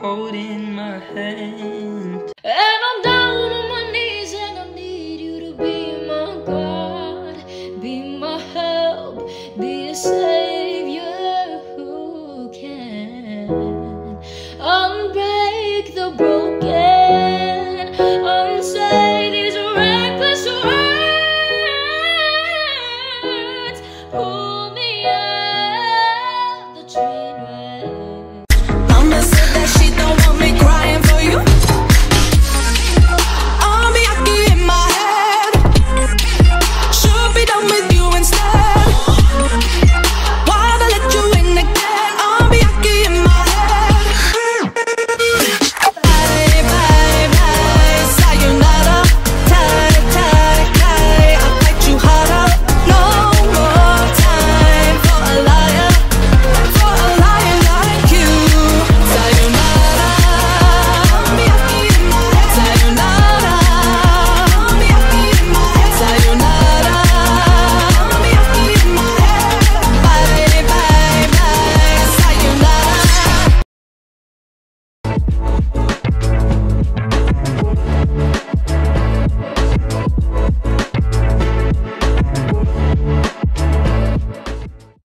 holding my hand, and I'm down.